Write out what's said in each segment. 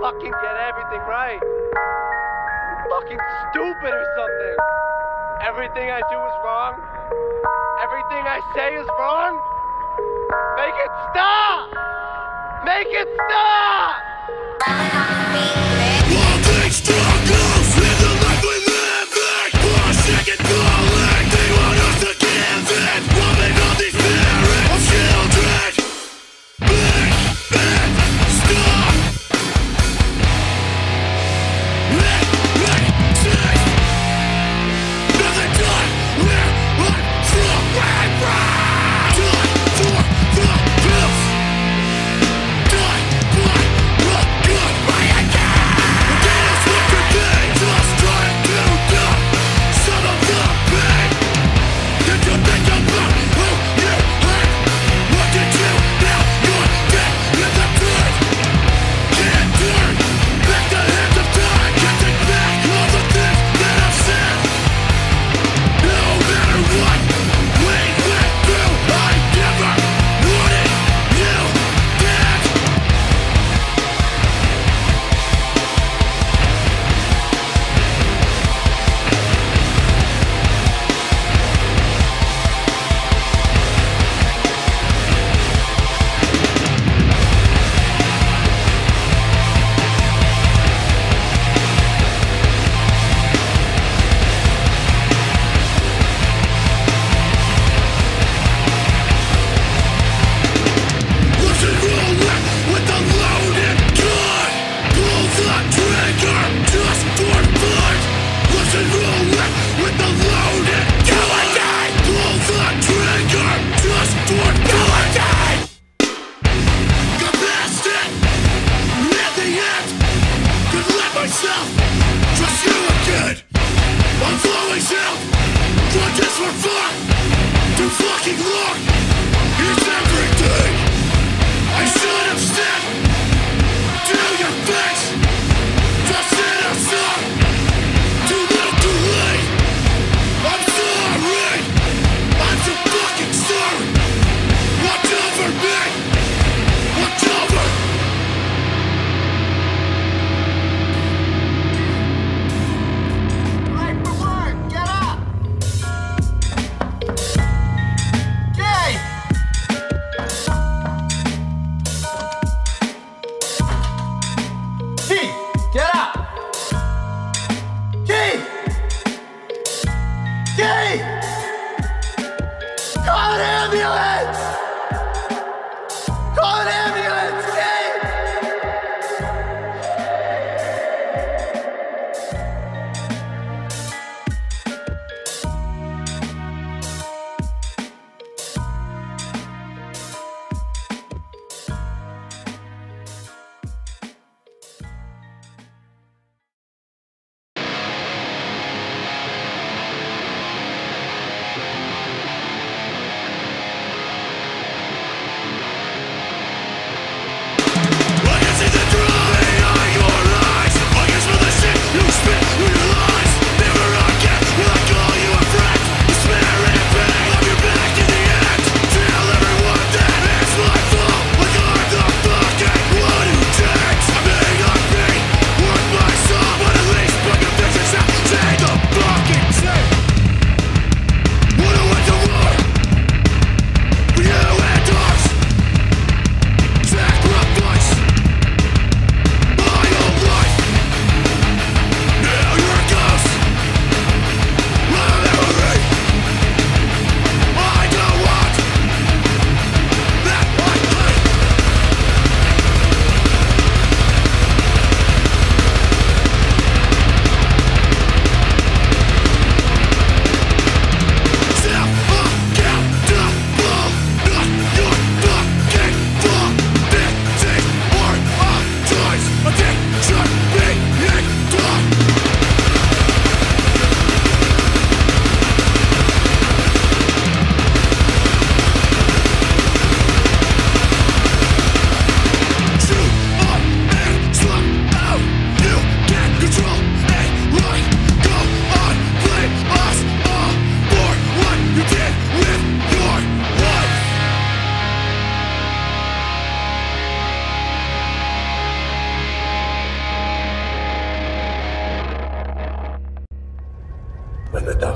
fucking get everything right. I'm fucking stupid or something. Everything I do is wrong. Everything I say is wrong. Make it stop! Make it stop! One thing strong goes with the life we live in. One second calling, they want us to give in. Woman on these parents of children. Make it stop! Make it stop! Nothing done, we're untrue, we're proud! Good.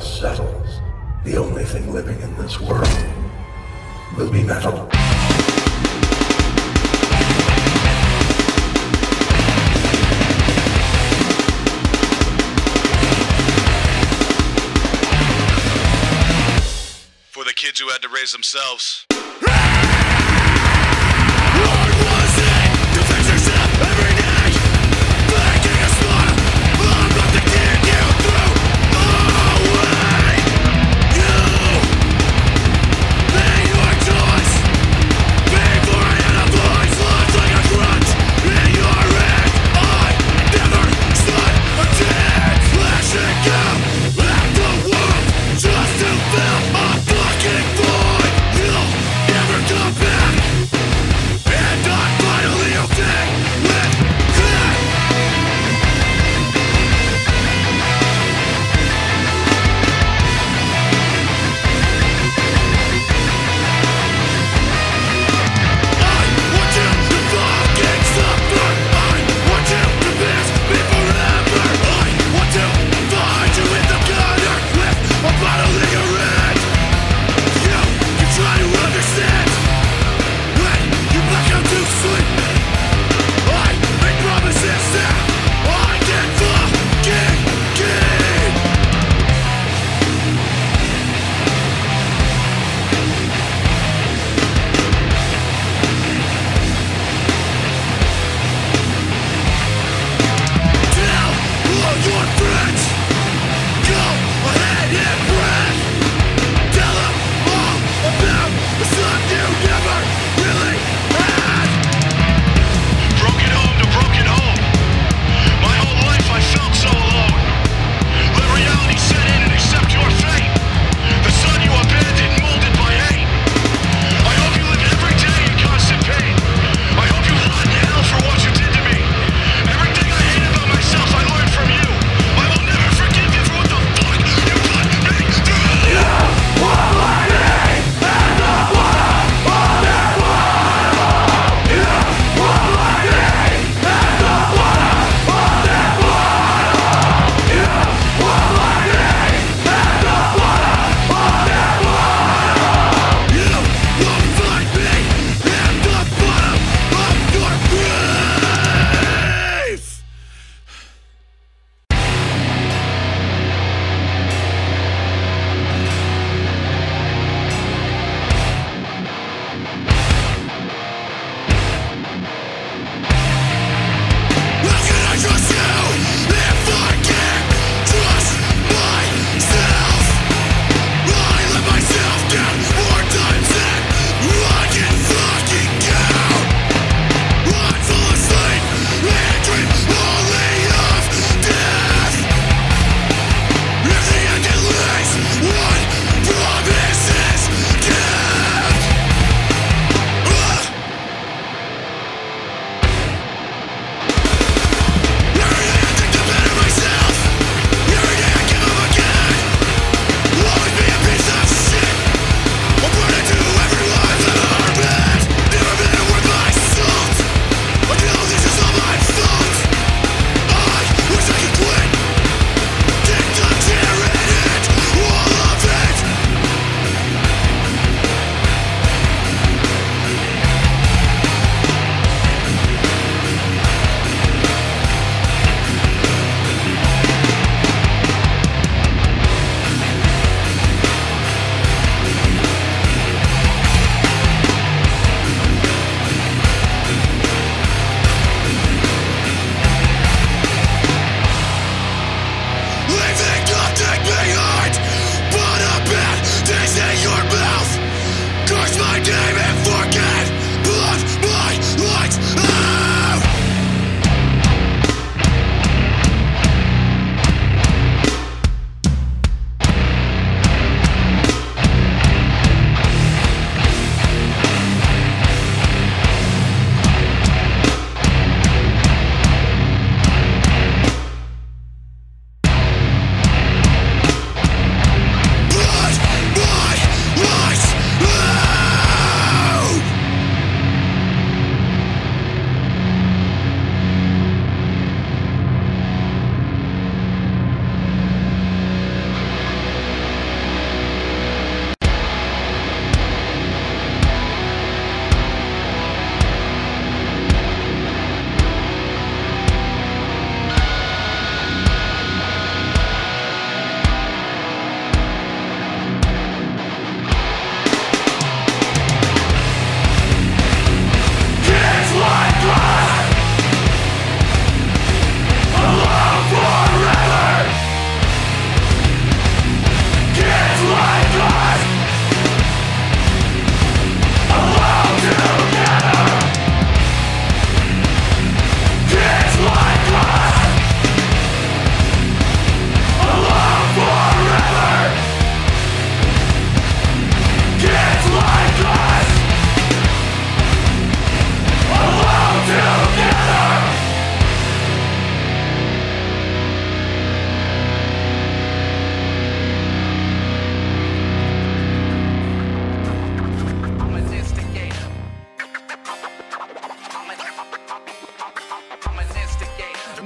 dust settles, the only thing living in this world will be metal. For the kids who had to raise themselves. Fill my fucking void.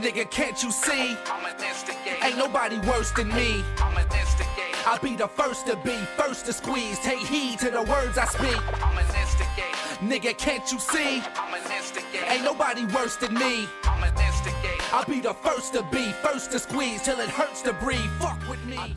nigga, can't you see? Ain't nobody worse than me. I'll be the first to be, first to squeeze. Take heed to the words I speak. Nigga, can't you see? Ain't nobody worse than me. I'll be the first to be, first to squeeze till it hurts to breathe. Fuck with me.